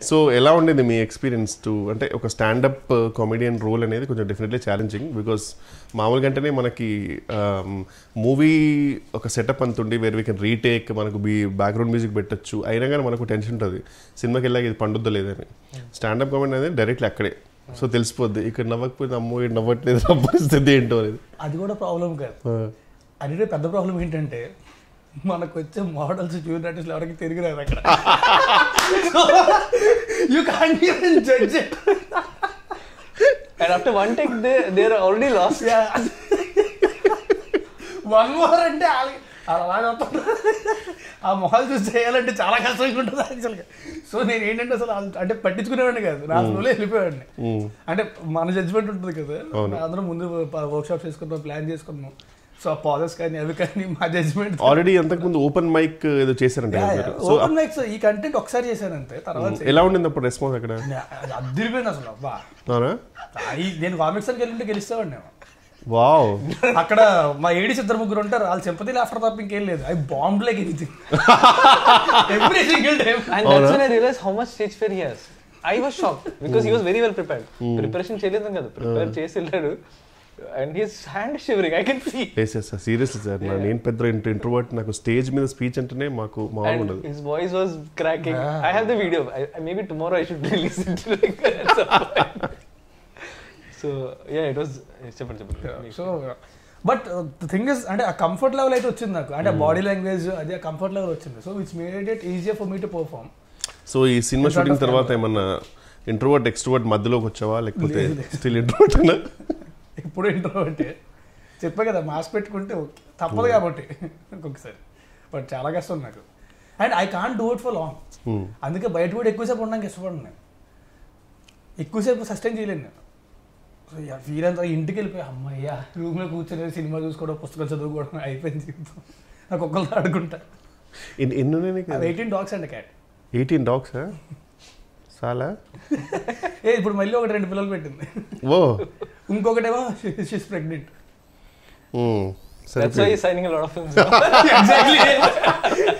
So, how did your experience to a stand-up comedian role definitely challenging because Marvel Gantane manaki movie setup where we can retake, background music bettachu, ayinagani manaku tension untadi. Cinema ki ellagi panduddo ledani. Stand-up comedy anedi direct akkade. So telisipoddi ikkada navvakapothe ammo ee navvatledu na paristhiti ento anedi. Adi kuda problem kada. Adi pedda problem entante models you can't even judge it. And after one take, they are already lost. Yeah. One more and so I so, pauses can never can my judgment. Already, open mic chaser and so open mic, so you content oxar chaser and allowed in the response. Then comics are getting to get served now. Wow, my 80s I'll sympathy after that. I bombed like anything every single time, and that's when I realized how much stage fear he has. I was shocked because he was very well prepared. Preparation chase. And his hand is shivering, I can see. Yes, yes, sir. Seriously, sir. Yeah. I'm an introvert. I stage me the speech and his voice was cracking. Ah. I have the video. Maybe tomorrow I should release it. At some point. So, yeah, it was... Yeah. So, but the thing is, and a comfort level and a body language, a comfort level. So, which made it easier for me to perform. So, this cinema shooting, introvert, extrovert, like still introvert. Put introvert. Check the mask pet kunte thappadu but chala kashtam naaku. And I can't do it for long. Anduke bite wood ekkusepu unnam kashtapadunna. Ekkusepu sustain cheyalenna. So veeranta intiki vellipoyi ammayya room lo koochone cinema chusukoda pustakam chaduvukodam ayipoyindi cheeptam. Naaku okkalu aadukunta. In innune 18 dogs and a cat. 18 dogs ha? Sala? Hey, ippudu malli oka rendu pillalu pettindi. Whoa. She's pregnant. That's why he's signing a lot of films. Exactly.